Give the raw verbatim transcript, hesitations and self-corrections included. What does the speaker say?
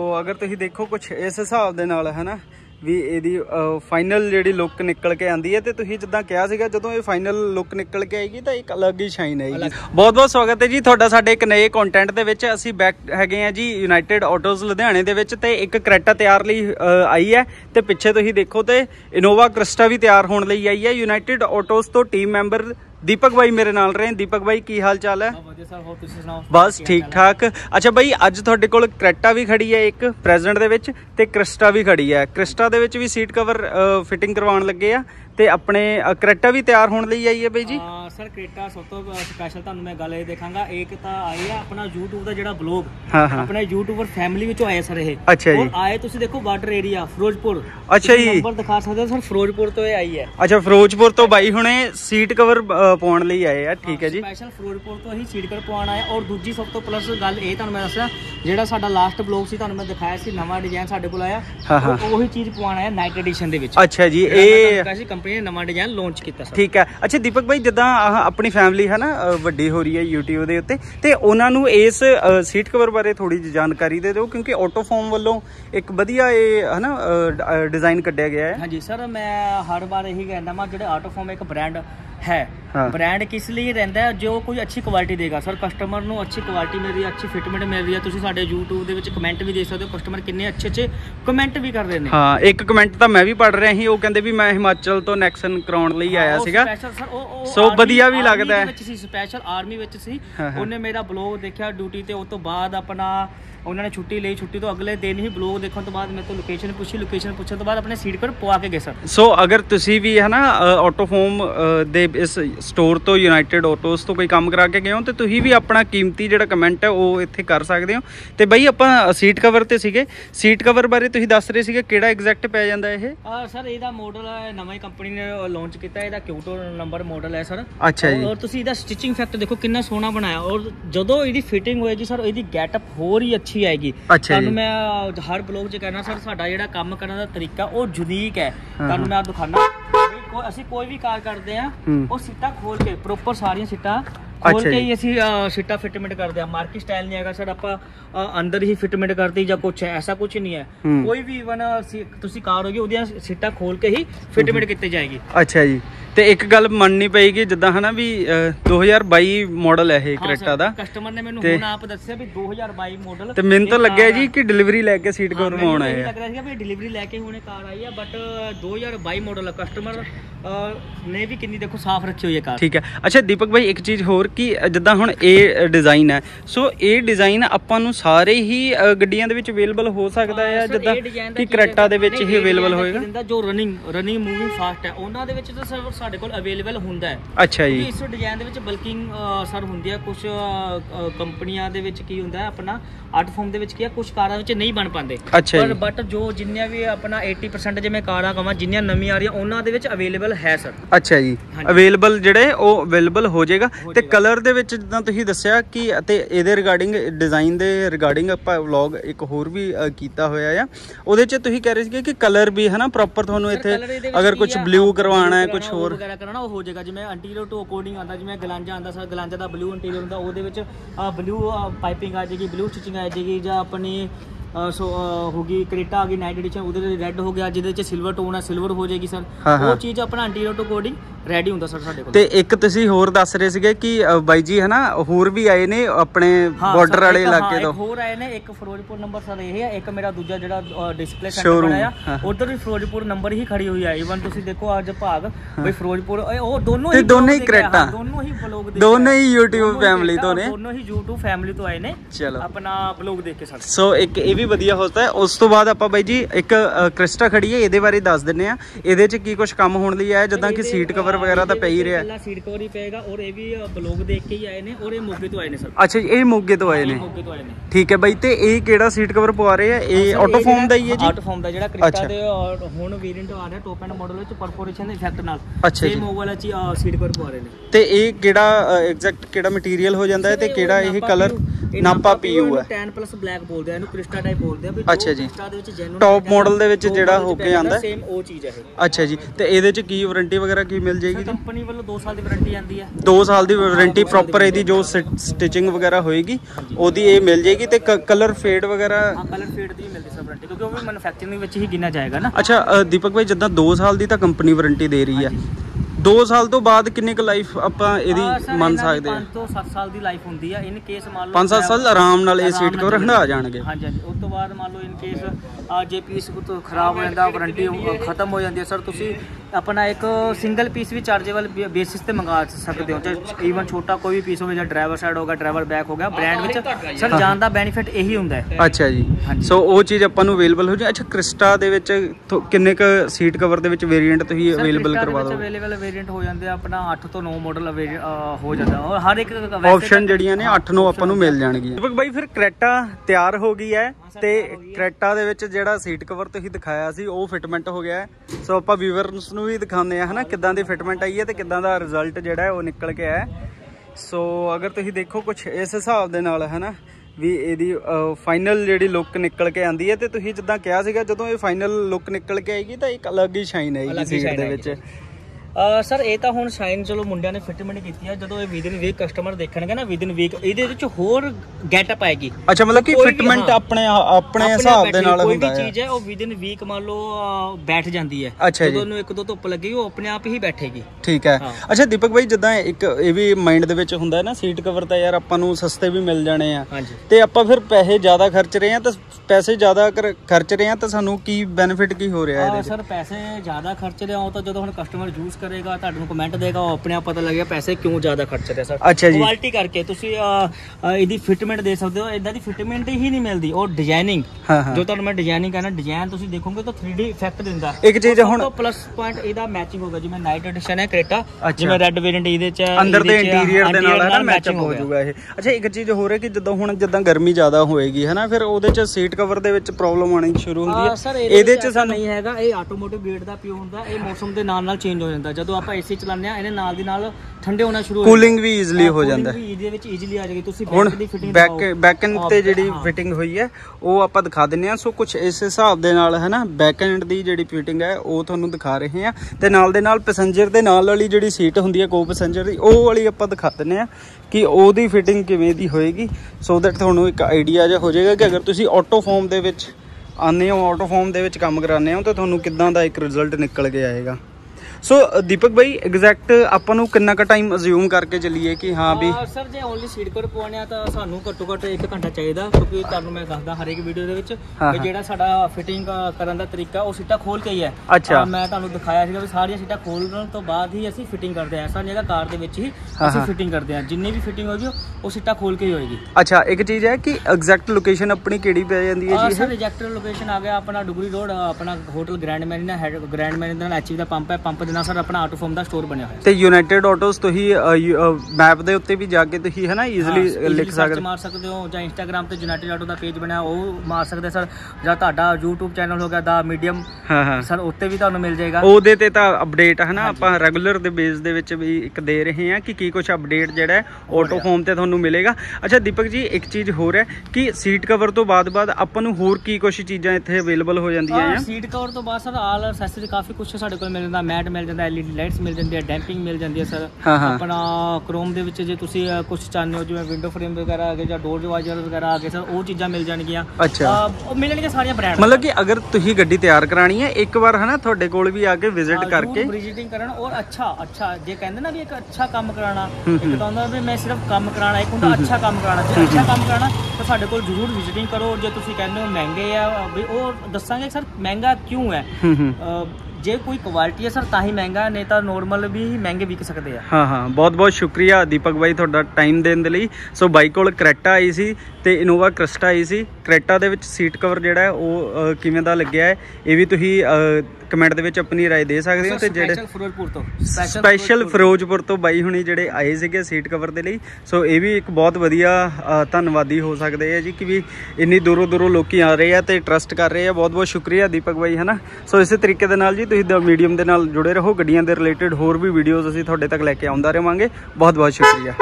तो अगर तुम देखो कुछ इस हिसाब के नाल है ना भी यदी फाइनल जी लुक निकल के आती है तो तुम जिदा कहा जो ये फाइनल लुक निकल के आएगी तो एक अलग ही शाइन आएगी। बहुत बहुत स्वागत है जी थोड़ा साढ़े एक नए कॉन्टेंट के विच। असी बैक हैगे हैं जी यूनाइटेड ऑटोज़ लुधियाने दे विच ते एक करैटा तैयार लई आई है तो पिछे तुम देखो तो इनोवा क्रिस्टा भी तैयार होने लई आई है। यूनाइटेड ऑटोज़ तो टीम मैंबर दीपक भाई मेरे नाल रहे। दीपक भाई की हाल चाल है? बस ठीक ठाक। अच्छा भाई अज तुहाडे कोल करैटा भी खड़ी है एक प्रेजेंट दे विच ते क्रिस्टा भी खड़ी है। क्रिस्टा दे विच भी सीट कवर फिटिंग करवाण लगे आ ते अपने करैटा भी तैयार होने लई आई है भाई जी। आ, सर करैटा सब तो स्पैशल तुहानूं मैं गल ये देखांगा एक तां आई है अपना यूट्यूब दा जेहड़ा ब्लॉग अपने यूट्यूबर फैमिली विचों आया सर ये। अच्छा जी आए तुसीं देखो बॉर्डर एरिया फिरोजपुर। अच्छा जी नंबर दिखा सकदे हो सर फिरोजपुर तो ये आई है। अच्छा फिरोजपुर तो भाई हुणे सीट कवर पाउण लई आए आ। ठीक है जी स्पैशल फिरोजपुर तो असीं सीट कवर पाउण आए और दूजी सब तो प्लस गल ये तुहानूं मैं दस्सिया जेहड़ा साडा लास्ट ब्लॉग सी तुहानूं मैं दिखाया सी नवा डिजाइन साडे कोल आया ओही चीज पाउण आया नाइट एडिशन दे विच। अच्छा जी ए नवां डिजाइन लॉन्च किया। ठीक है। अच्छा दीपक भाई जिदा अपनी फैमिली है ना वड्डी हो रही है यूट्यूब के उत्ते ते उन्हां नूं इस सीट कवर बारे थोड़ी जी जानकारी दे दिओ क्योंकि ऑटो फॉर्म वालों एक वधिया है ना डिजाइन कढ़िया गया है। हाँ जी सर मैं हर बार यही कहना मैं जो ऑटो फॉर्म एक ब्रांड है। हाँ। ब्रांड किस लिए रहता है जो कोई अच्छी क्वालिटी देगा सर कस्टमर को अच्छी क्वालिटी मिल रही है अच्छी फिटमेंट मिल रही है। तुसीं साडे यूट्यूब दे विच कमेंट भी देख सकते हो कस्टमर किन्ने अच्छे अच्छे कमेंट भी कर रहे हैं। हाँ एक कमेंट तो मैं भी पढ़ रहा ही वो कहते भी मैं हिमाचल तो नैक्सन कराने लई आया सीगा सो वधिया भी लगता है। स्पैशल आर्मी विच सी उन्हें मेरा ब्लॉग देखा ड्यूटी ते उस तो बाद अपना उन्होंने छुट्टी ली छुट्टी तो अगले दिन ही ब्लॉग देखने तो बाद मेरे तो लोकेशन पूछी लोकेशन पूछने तो बाद अपने सीट पर पवा के गए सर। सो अगर तुसीं भी है ना ऑटो फॉर्म दे इस स्टोर तो यूनाइटेड ऑटोज़ तो कोई काम करा के गए हो तो तुसीं भी अपना कीमती जिहड़ा कमेंट है वो इत्थे कर सकते हो। तो बई आपां सीट कवर ते सीगे सीट कवर बारे तुसीं दस रहे सीगे किहड़ा एग्जैक्ट पै जांदा है ये सर? इहदा मॉडल नवी कंपनी ने लॉन्च कीता है इहदा क्यूटो नंबर मॉडल है सर। अच्छा जी और तुसीं इहदा स्टिचिंग फैक्ट देखो कितना सोहना बनाया और जदों इहदी फिटिंग होएगी सर इहदी गैटअप होर ही अच्छी आएगी। अच्छा जी मैं हर ब्लॉग च कहना सर साडा जिहड़ा काम करने दा तरीका वो यूनीक है। तुहानूं मैं दिखाना असी कोई भी कार करते हैं और सीटा खोल के प्रोपर सारिया सीटा खोल के ही असी सीटा फिटमेंट करते हैं मार्केट स्टाइल नहीं है सर आप अंदर ही फिटमेंट करती या कुछ ऐसा कुछ नहीं है कोई भी इवन तुसी कार होगी उदियां सीटा खोल के ही फिटमेंट की जाएगी। अच्छा जी तो एक गल मननी पेगी जिदा है ना भी दो हज़ार बाई मॉडल है ये करैटा दा। कस्टमर ने मैनूं हुण आप दस्सिया भी दो हज़ार बाई मॉडल ते मैनूं तां लग्गिया जी कि डिलीवरी लैके सीट कवर करवाउणा है। लग रहा सीगा भी डिलीवरी लैके हुणे कार आई है बट दो हज़ार बाई मॉडल कस्टमर ने भी कितनी देखो साफ रखी हुई है कार। ठीक है। अच्छा दीपक भाई एक चीज़ होर कि जिदा हुण ये डिजाइन है सो ये डिजाइन आपां नूं सारे ही गड्डियां दे विच अवेलेबल हो सकदा है जिदा कि करैटा दे विच ही अवेलेबल होएगा जो रनिंग रनिंग मूविंग फास्ट है उन्हां दे विच तां सर साडे कोल अवेलेबल हुंदा है। अच्छा जी इस डिजाइन दे विच बल्किंग सर हुंदी है कुछ कंपनियां दे विच की हुंदा है अपना आर्ट फॉर्म दे विच की है कुछ कारां विच नहीं बन पांदे पर बट जो जिन्नियां भी अपना अस्सी परसेंट जे मैं कारां कहां जिन्नियां नवीं आ रहीआं उन्हां दे विच अवेलेबल है सर। अच्छा जी अवेलेबल जेहड़े ओ अवेलेबल हो जाएगा ते कलर दे विच जिद्दां तुसीं दस्सिया कि ते इहदे रिगार्डिंग डिजाइन दे रिगार्डिंग आपां व्लॉग एक होर भी कीता होया आ ओहदे च तुसीं कह रहे सीगे कि कलर भी है ना प्रॉपर तुहानूं इत्थे अगर कुछ ब्लू करवाना है कुछ ਹੋਰ ਵਗੈਰਾ ਕਰਨਾ ਉਹ ਹੋ ਜਾਏਗਾ ਜਿਵੇਂ ਇੰਟੀਰੀਅਰ ਟੂ ਅਕੋਰਡਿੰਗ ਆਂਦਾ ਜਿਵੇਂ ਗਲਾਂਜਾ ਆਂਦਾ ਸਰ ਗਲਾਂਜਾ ਦਾ ਬਲੂ ਇੰਟੀਰੀਅਰ ਹੁੰਦਾ ਉਹਦੇ ਵਿੱਚ ਬਲੂ ਪਾਈਪਿੰਗ ਆ ਜਾਏਗੀ ਬਲੂ ਸਟਿਚਿੰਗ ਆ ਜਾਏਗੀ ਜਾਂ ਆਪਣੀ ਸੋ ਹੋਗੀ ਕਰੈਟਾ ਆ ਗਈ ਨਾਈਟ ਐਡੀਸ਼ਨ ਉਹਦੇ ਰੈੱਡ ਹੋ ਗਿਆ ਜਿਹਦੇ ਵਿੱਚ ਸਿਲਵਰ ਟੋਨ ਆ ਸਿਲਵਰ ਹੋ ਜਾਏਗੀ ਸਰ ਉਹ ਚੀਜ਼ ਆਪਣਾ ਇੰਟੀਰੀਅਰ ਟੂ ਅਕੋਰਡਿੰਗ ਰੈਡੀ ਹੁੰਦਾ ਸਰ ਸਾਡੇ ਕੋਲ। ਤੇ ਇੱਕ ਤੁਸੀਂ ਹੋਰ ਦੱਸ ਰਹੇ ਸੀਗੇ ਕਿ ਬਾਈ ਜੀ ਹੈ ਨਾ ਹੋਰ ਵੀ ਆਏ ਨੇ ਆਪਣੇ ਬਾਰਡਰ ਵਾਲੇ ਇਲਾਕੇ ਤੋਂ ਹੋਰ ਆਏ ਨੇ ਇੱਕ ਫਿਰੋਜ਼ਪੁਰ ਨੰਬਰ ਸਰ ਇਹ ਹੈ ਇੱਕ ਮੇਰਾ ਦੂਜਾ ਜਿਹੜਾ ਡਿਸਪਲੇ ਸੈਂਟਰ ਬਣਾਇਆ ਉਧਰ ਵੀ ਫਿਰੋਜ਼ਪੁਰ ਨੰਬਰ ਹੀ ਖੜੀ ਹੋਈ ਹੈ ਇਵਨ ਤੁਸੀਂ ਦੇਖੋ ਅੱਜ ਭਾਗ ਬਈ ਫਿਰੋਜ਼ਪੁਰ ਉਹ ਦੋਨੋਂ ਹੀ ਦੋਨੋਂ ਹੀ ਕਰੈਟਾ ਦੋਨੋਂ ਹੀ ਬਲੌਗ ਦੇ ਦੋਨੋਂ ਹੀ YouTube ਫੈਮਿਲੀ ਤੋਂ ਨੇ ਦੋਨੋਂ ਹੀ YouTube ਫੈਮਿਲੀ ਤੋਂ ਆਏ ਨੇ ਆਪਣਾ ਬਲੌਗ ਦੇਖ ਕੇ ਸਾਡੇ ਸੋ ਇੱਕ ਇਹ ਵੀ ਵਧੀਆ ਹੋਸਤਾ ਹੈ। ਉਸ ਤੋਂ ਬਾਅਦ ਆਪਾਂ ਬਾਈ ਜੀ ਇੱਕ ਕ੍ਰਿਸਟਾ ਖੜੀ ਹੈ ਇਹਦੇ ਬਾਰੇ ਦੱਸ ਦਿੰਨੇ ਆ ਇਹਦੇ ਚ ਕੀ ਕੁਝ ਕੰਮ ਹੋਣ ਲਈ ਆਇਆ ਜਿੱਦਾਂ ਕਿ ਸੀਟ ਕਵਰ ਵਗੈਰਾ ਤਾਂ ਪੈ ਹੀ ਰਿਹਾ ਪਹਿਲਾਂ ਸੀਟ ਕਵਰ ਹੀ ਪਏਗਾ ਔਰ ਇਹ ਵੀ ਬਲੌਗ ਦੇਖ ਕੇ ਹੀ ਆਏ ਨੇ ਔਰ ਇਹ ਮੋਗੇ ਤੋਂ ਆਏ ਨੇ ਸਰ। ਅੱਛਾ ਇਹ ਮੋਗੇ ਤੋਂ ਆਏ ਨੇ ਮੋਗੇ ਤੋਂ ਆਏ ਨੇ। ਠੀਕ ਹੈ ਬਾਈ ਤੇ ਇਹ ਕਿਹੜਾ ਸੀਟ ਕਵਰ ਪਵਾ ਰਹੇ ਆ ਇਹ ਆਟੋ ਫੋਮ ਦਾ ਹੀ ਹੈ ਜੀ ਆਟੋ ਫੋਮ ਦਾ ਜਿਹੜਾ ਕ੍ਰਿਸਟਾ ਦੇ ਹੁਣ ਵੇਰੀਐਂਟ ਆ ਰਿਹਾ ਟੌਪ ਐਂਡ ਮਾਡਲ ਵਿੱਚ ਪਰਪੋਰੇਸ਼ਨ ਦੇ ਇਫੈਕਟ ਨਾਲ ਇਹ ਮੋਗਲ ਚ ਸੀਟ ਕਵਰ ਪਵਾ ਰਹੇ ਨੇ। ਤੇ ਇਹ ਕਿਹੜਾ ਐਗਜ਼ੈਕਟ ਕਿਹੜਾ ਮਟੀਰੀਅਲ ਹੋ ਜਾਂਦਾ ਹੈ ਤੇ ਕਿਹੜਾ ਇਹ ਕਲਰ ਨਾਪਾ ਪੀਯੂ ਹੈ दस ਪਲੱਸ ਬਲੈਕ ਬੋਲਦੇ ਆ ਇਹਨੂੰ ਕ੍ਰਿਸਟਾ ਟਾਈਪ ਬੋਲਦੇ ਆ ਵੀ ਅੱਛਾ ਜੀ ਕ੍ਰਿਸਟਾ ਦੇ ਵਿੱਚ ਜੈਨੂਇਨ ਟੌਪ ਮਾਡਲ ਦੇ ਵਿੱਚ ਜਿਹੜਾ ਹੋ ਕੇ ਆਂਦਾ ਸੇਮ ਉਹ ਚੀਜ਼ ਹੈ ਇਹ ਅੱਛਾ ਜੀ ਤੇ ਇਹਦੇ ਚ ਕੀ ਵਾਰੰਟੀ ਵਗੈਰਾ ਕੀ ਮਿਲ ਜਾਏਗੀ ਜੀ ਕੰਪਨੀ ਵੱਲੋਂ दो ਸਾਲ ਦੀ ਵਾਰੰਟੀ ਆਂਦੀ ਹੈ दो ਸਾਲ ਦੀ ਵਾਰੰਟੀ ਪ੍ਰੋਪਰ ਇਹਦੀ ਜੋ ਸਟਿਚਿੰਗ ਵਗੈਰਾ ਹੋਏਗੀ ਉਹਦੀ ਇਹ ਮਿਲ ਜਾਏਗੀ ਤੇ ਕਲਰ ਫੇਡ ਵਗੈਰਾ ਹਾਂ ਕਲਰ ਫੇਡ ਦੀ ਮਿਲਦੀ ਸਭ ਵਾਰੰਟੀ ਕਿਉਂਕਿ ਉਹ ਵੀ ਮੈਨੂਫੈਕਚਰਿੰਗ ਵਿੱਚ ਹੀ ਗਿਣਾ ਜਾਏਗਾ ਨਾ ਅੱਛਾ ਦੀਪਕ ਭਾਈ ਜਿੱਦਾਂ दो ਸਾਲ ਦੀ ਤਾਂ ਕੰਪਨੀ ਵਾਰੰਟੀ ਦੇ ਰਹੀ ਹੈ दो साल तो बाद कितने का लाइफ ਆਪਾਂ ਇਹਦੀ ਮੰਨ ਸਕਦੇ ਹਾਂ पाँच से सात ਸਾਲ ਦੀ ਲਾਈਫ ਹੁੰਦੀ ਆ ਇਨ ਕੇਸ ਮੰਨ ਲਓ पाँच से सात ਸਾਲ ਆਰਾਮ ਨਾਲ ਇਹ ਸੀਟ ਕਵਰ ਹੰਡਾ ਜਾਣਗੇ ਹਾਂਜੀ ਹਾਂਜੀ ਉਸ ਤੋਂ ਬਾਅਦ ਮੰਨ ਲਓ ਇਨ ਕੇਸ ਆ ਜੇ ਪੀਸ ਤੋਂ ਖਰਾਬ ਹੋ ਜਾਂਦਾ ਵਾਰੰਟੀ ਖਤਮ ਹੋ ਜਾਂਦੀ ਹੈ ਸਰ ਤੁਸੀਂ अपना एक सिंगल पीस भी चार्जेबल बेसिस पे मंगा सकते हो चाहे ईवन छोटा कोई भी पीस हो जाए ड्राइवर साइड होगा ड्राइवर बैक होगा ब्रांड विच सर जान दा बेनिफिट यही हुंदा है अच्छा जी सो वो चीज़ अपन अवेलेबल हो जाए अच्छा क्रिस्टा दे विच किन्ने क सीट कवर दे विच वेरिएंट तुसीं अवेलेबल करवा दो अवेलेबल वेरिएंट हो जांदे अपना आठ तो नौ मॉडल हो जाता और हर एक ऑप्शन जिहड़ियां ने आठ नौ अपन नूं मिल जाणगियां दीपक भाई फिर क्रेटा तैयार हो गई है ते क्रेटा दे विच जिहड़ा सीट कवर तुसीं दिखाया सी ओह फिटमेंट हो गया है सो आपां व्यूअर्स नूं भी दिखाने है ना किदां दी फिटमेंट आई है ते किदां दा रिजल्ट जिहड़ा है वो निकल के आया सो अगर तुसीं देखो कुछ इस हिसाब दे नाल है ना भी इहदी फाइनल जिहड़ी लुक निकल के आंदी है ते तुसीं जिद्दां कहा सीगा जदों ये फाइनल लुक निकल के आएगी तां एक अलग ही शाइन आएगी सीट दे विच सर ये तो हम शाइन चलो मुंडिया ने फिटमेंट की है जो विदिन वीक कस्टमर देखेंगे ना विदिन वीक ये होर गैटअप आएगी अच्छा मतलब कि फिटमेंट अपने अपने हिसाब दे नाल कोई भी चीज़ है वो विदिन वीक मान लो बैठ जाती है अच्छा जी दोनों एक दो धुप लगी वो अपने आप ही बैठेगी ठीक है अच्छा दीपक भाई जिदा एक ये भी माइंड दे विच हुंदा है ना सीट कवर तो यार आपको सस्ते भी मिल जाने हैं तो आप फिर पैसे ज़्यादा खर्च रहे हैं तो पैसे ज़्यादा खर्च रहे हैं तो सानू की बेनिफिट की हो रहा है सर पैसे ज़्यादा खर्च रहे हो तो जो हम कस्टमर यूज करेगा ਤੁਹਾਨੂੰ ਕਮੈਂਟ ਦੇਗਾ ਉਹ ਆਪਣੇ ਆਪ ਪਤਾ ਲੱਗਿਆ ਪੈਸੇ ਕਿਉਂ ਜ਼ਿਆਦਾ ਖਰਚ ਰਹੇ ਸਰ ਕੁਆਲਿਟੀ ਕਰਕੇ ਤੁਸੀਂ ਇਹਦੀ ਫਿਟਮੈਂਟ ਦੇ ਸਕਦੇ ਹੋ ਇਦਾਂ ਦੀ ਫਿਟਮੈਂਟ ਹੀ ਨਹੀਂ ਮਿਲਦੀ ਉਹ ਡਿਜ਼ਾਈਨਿੰਗ ਜੋ ਤੁਹਾਨੂੰ ਮੈਂ ਡਿਜ਼ਾਈਨਿੰਗ ਕਹਿੰਦਾ ਡਿਜ਼ਾਈਨ ਤੁਸੀਂ ਦੇਖੋਗੇ ਤਾਂ थ्री डी ਇਫੈਕਟ ਦਿੰਦਾ ਇੱਕ ਚੀਜ਼ ਹੁਣ ਪਲੱਸ ਪੁਆਇੰਟ ਇਹਦਾ ਮੈਚਿੰਗ ਹੋਗਾ ਜਿਵੇਂ ਨਾਈਟ ਐਡੀਸ਼ਨ ਹੈ ਕ੍ਰੇਟਾ ਜਿਵੇਂ ਰੈੱਡ ਵੇਰੀਐਂਟ ਇਹਦੇ ਚ ਅੰਦਰ ਦੇ ਇੰਟੀਰੀਅਰ ਦੇ ਨਾਲ ਹੈ ਮੈਚਅਪ ਹੋ ਜਾਊਗਾ ਇਹ ਅੱਛਾ ਇੱਕ ਚੀਜ਼ ਹੋਰ ਹੈ ਕਿ ਜਦੋਂ ਹੁਣ ਜਦੋਂ ਗਰਮੀ ਜ਼ਿਆਦਾ ਹੋਏਗੀ ਹੈ ਨਾ ਫਿਰ ਉਹਦੇ ਚ ਸੀਟ ਕਵਰ ਦੇ ਵਿੱਚ ਪ੍ਰੋਬਲਮ ਆਣੀ ਸ਼ੁਰੂ ਹੁੰਦੀ ਹੈ ਇਹਦੇ ਚ ਸਾਨੂੰ ਨਹੀਂ ਹੈਗਾ ਇਹ ਆਟੋਮੋਟਿਵ ਗ੍ਰੇਡ ਦਾ ਪਿਓ ਹੁੰਦਾ ਇਹ ਮੌਸਮ ਦੇ ਨਾਲ ਨਾਲ ਚੇਂਜ ਹੋ ਜਾਂਦਾ ਜਦੋਂ ਆਪਾਂ ਏਸੀ ਚਲਾਉਂਦੇ ਆ ਇਹਦੇ ਨਾਲ ਦੀ ਨਾਲ ਠੰਡੇ ਹੋਣਾ ਸ਼ੁਰੂ ਹੋ ਕੂਲਿੰਗ ਵੀ ਈਜ਼ੀਲੀ ਹੋ ਜਾਂਦਾ ਹੈ ਇਹਦੇ ਵਿੱਚ ਈਜ਼ੀਲੀ ਆ ਜਾਏਗੀ ਤੁਸੀਂ ਬੈਕ ਦੀ ਫਿਟਿੰਗ ਬੈਕ ਬੈਕ ਐਂਡ ਤੇ ਜਿਹੜੀ ਫਿਟਿੰਗ ਹੋਈ ਹੈ ਉਹ ਆਪਾਂ ਦਿਖਾ ਦਿੰਨੇ ਆ ਸੋ ਕੁਝ ਇਸ ਹਿਸਾਬ ਦੇ ਨਾਲ ਹੈ ਨਾ ਬੈਕ ਐਂਡ ਦੀ ਜਿਹੜੀ ਫਿਟਿੰਗ ਹੈ ਉਹ ਤੁਹਾਨੂੰ ਦਿਖਾ ਰਹੇ ਆ ਤੇ ਨਾਲ ਦੇ ਨਾਲ ਪੈਸੰਜਰ ਦੇ ਨਾਲ ਵਾਲੀ ਜਿਹੜੀ ਸੀਟ ਹੁੰਦੀ ਹੈ ਕੋ ਪੈਸੰਜਰ ਦੀ ਉਹ ਵਾਲੀ ਆਪਾਂ ਦਿਖਾ ਦਿੰਨੇ ਆ ਕਿ ਉਹਦੀ ਫਿਟਿੰਗ ਕਿਵੇਂ ਦੀ ਹੋਏਗੀ ਸੋ ਦੈਟ ਤੁਹਾਨੂੰ ਇੱਕ ਆਈਡੀਆ ਜਿਹਾ ਹੋ ਜਾਏਗਾ ਕਿ ਅਗਰ ਤੁਸੀਂ ਆਟੋ ਫਾਰਮ ਦੇ ਵਿੱਚ ਆਉਂਦੇ ਹੋ ਆਟੋ ਫਾਰਮ ਦੇ ਵਿੱਚ ਕੰਮ ਕਰਾਉਂਦੇ ਹੋ ਤਾਂ ਤੁਹਾਨੂੰ ਕਿੱਦਾਂ ਦਾ ਇੱਕ ਰਿਜ਼ਲਟ ਨਿਕਲ ਕੇ ਆਏਗਾ सो so, दीपक भाई एग्जैक्ट अपन कितना का टाइम अज्यूम करके चलिए कि हाँ भी आ, सर जे ओनली सीट कवर पवाने तो सानू घट्टो घट्ट एक घंटा चाहिए क्योंकि तुहानू मैं दसदा हर एक वीडियो दे विच कि जेड़ा साडा फिटिंग करन दा तरीका ओ सीटा खोल के ही है अच्छा आ, मैं तुहानू दिखाया सीगा कि सारी सीटा खोलण तो बाद ही असी फिटिंग करदे आ ऐसा नहीं है कि कार दे विच ही असी फिटिंग करदे आ जिन्नी भी फिटिंग होगी ओ सीटा खोल के ही होगी अच्छा एक चीज है कि एग्जैक्ट लोकेशन अपनी केड़ी पे आ जांदी है जी सर एग्जैक्ट लोकेशन आ गया अपना डुगरी रोड अपना hotel Grand Marina Grand Marina नाल एचपी दा पंप है पंप ना सर अपना ऑटो फॉर्म का स्टोर बनया है ते यूनाइटेड ऑटोस तो ही मैप दे उत्ते भी जाके तो ही है ना इजीली लिख सकते मार सकते हो या इंस्टाग्राम ते यूनाइटेड ऑटो दा पेज बनया ओ मार सकते सर या ਤੁਹਾਡਾ YouTube ਚੈਨਲ ਹੋ ਗਿਆ ਦਾ ਮੀਡੀਅਮ ਸਰ ਉੱਤੇ ਵੀ ਤੁਹਾਨੂੰ ਮਿਲ ਜਾਏਗਾ ਉਹਦੇ ਤੇ ਤਾਂ ਅਪਡੇਟ ਹੈ ਨਾ ਆਪਾਂ ਰੈਗੂਲਰ ਦੇ ਬੇਸ ਦੇ ਵਿੱਚ ਵੀ ਇੱਕ ਦੇ ਰਹੇ ਹਾਂ ਕਿ ਕੀ ਕੁਝ ਅਪਡੇਟ ਜਿਹੜਾ ਆਟੋ ਫੋਰਮ ਤੇ ਤੁਹਾਨੂੰ ਮਿਲੇਗਾ ਅੱਛਾ ਦੀਪਕ ਜੀ ਇੱਕ ਚੀਜ਼ ਹੋਰ ਹੈ ਕਿ ਸੀਟ ਕਵਰ ਤੋਂ ਬਾਅਦ ਬਾਅਦ ਆਪਾਂ ਨੂੰ ਹੋਰ ਕੀ ਕੁਝ ਚੀਜ਼ਾਂ ਇੱਥੇ ਅਵੇਲੇਬਲ ਹੋ ਜਾਂਦੀਆਂ ਆ ਸੀਟ ਕਵਰ ਤੋਂ ਬਾਅਦ ਸਰ ਆਲ ਅਸੈਸਰੀ ਕਾਫੀ ਕੁਝ ਸਾਡੇ ਕੋਲ ਮਿਲ ਜਾਂਦਾ ਮੈਟ ਮਿਲ ਜਾਂਦਾ ਐਲਈਡੀ ਲਾਈਟਸ ਮਿਲ ਜਾਂਦੀ ਹੈ ਡੈਂਪਿੰਗ ਮਿਲ ਜਾਂਦੀ ਹੈ ਸਰ ਆਪਣਾ ਕ੍ਰੋਮ ਦੇ ਵਿੱਚ ਜੇ ਤੁਸੀਂ ਕੁਝ ਚਾਹੁੰਦੇ ਹੋ ਜਿਵੇਂ ਵਿੰਡੋ ਫਰੇਮ ਵਗੈਰਾ ਆ ਗਏ ਜਾਂ ਡੋਰ ਡਿਵਾਈਜ਼ਰ ਵਗੈਰਾ ਆ ਗਏ ਸਰ ਉਹ ਚੀਜ਼ਾਂ ਮਿਲ ਜਾਣਗੀਆਂ ਅੱਛਾ ਉਹ ਮਿਲਣਗੀਆਂ ਸਾਰੀਆਂ ਬ੍ਰਾਂਡ ਮਤਲਬ ਕਿ ਅਗਰ ਤੁਸੀਂ ਗੱਡੀ ਤਿਆਰ ਕਰਾਣੀ ਹੈ ਇੱਕ ਵਾਰ ਹੈ ਨਾ ਤੁਹਾਡੇ ਕੋਲ ਵੀ ਆ ਕੇ ਵਿਜ਼ਿਟ ਕਰਕੇ ਵਿਜ਼ਿਟਿੰਗ ਕਰਨ ਔਰ ਅੱਛਾ ਅੱਛਾ ਜੇ ਕਹਿੰਦੇ ਨਾ ਵੀ ਇੱਕ ਅੱਛਾ ਕੰਮ ਕਰਾਣਾ ਇੱਕ ਤਾਂ ਹੁੰਦਾ ਵੀ ਮੈਂ ਸਿਰਫ ਕੰਮ ਕਰਾਣਾ ਇੱਕ ਹੁੰਦਾ ਅੱਛਾ ਕੰਮ ਕਰਾਣਾ ਜੇ ਅੱਛਾ ਕੰਮ ਕਰਾਣਾ ਤਾਂ ਸਾਡੇ ਕੋਲ ਜ਼ਰੂਰ ਵਿਜ਼ਿਟਿੰਗ ਕਰੋ ਜੇ ਤੁਸੀਂ ਕਹਿੰਦੇ ਹੋ ਮਹਿੰਗੇ ਆ ਵੀ ਉਹ ਦੱਸਾਂਗੇ ਸਰ ਮਹਿੰਗਾ ਕਿਉਂ ਹੈ जे कोई क्वालिटी है सर ताही महंगा नहीं तो नॉर्मल भी महंगे बिक सकते हैं हाँ हाँ बहुत बहुत शुक्रिया दीपक भाई थोड़ा टाइम देने के लिए so by coal Creta I C ते Innova Crysta I C Creta दे विच सीट कवर जिहड़ा है वो किवें दा लग्या है ये भी तुसीं कमेंट दे विच अपनी राय दे सकदे हो ते जिहड़े फिरोजपुर तो स्पैशल फिरोजपुर तो बाई हुणी जिहड़े आए सीगे सीट कवर दे लई सो ये भी एक बहुत वधिया धन्नवादी हो सकदे है जी कि भी इन्नी दूरों दूरों लोग आ रहे हैं तो ट्रस्ट कर रहे हैं बहुत बहुत शुक्रिया दीपक भाई है ना सो इस तरीके दे नाल जी ਤੁਸੀਂ ਮੀਡੀਅਮ ਦੇ ਨਾਲ ਜੁੜੇ ਰਹੋ ਗੱਡੀਆਂ ਦੇ ਰਿਲੇਟਡ ਹੋਰ ਵੀ ਵੀਡੀਓਜ਼ ਅਸੀਂ ਤੁਹਾਡੇ ਤੱਕ ਲੈ ਕੇ ਆਉਂਦਾ ਰਹਾਂਗੇ ਬਹੁਤ ਬਹੁਤ ਸ਼ੁਕਰੀਆ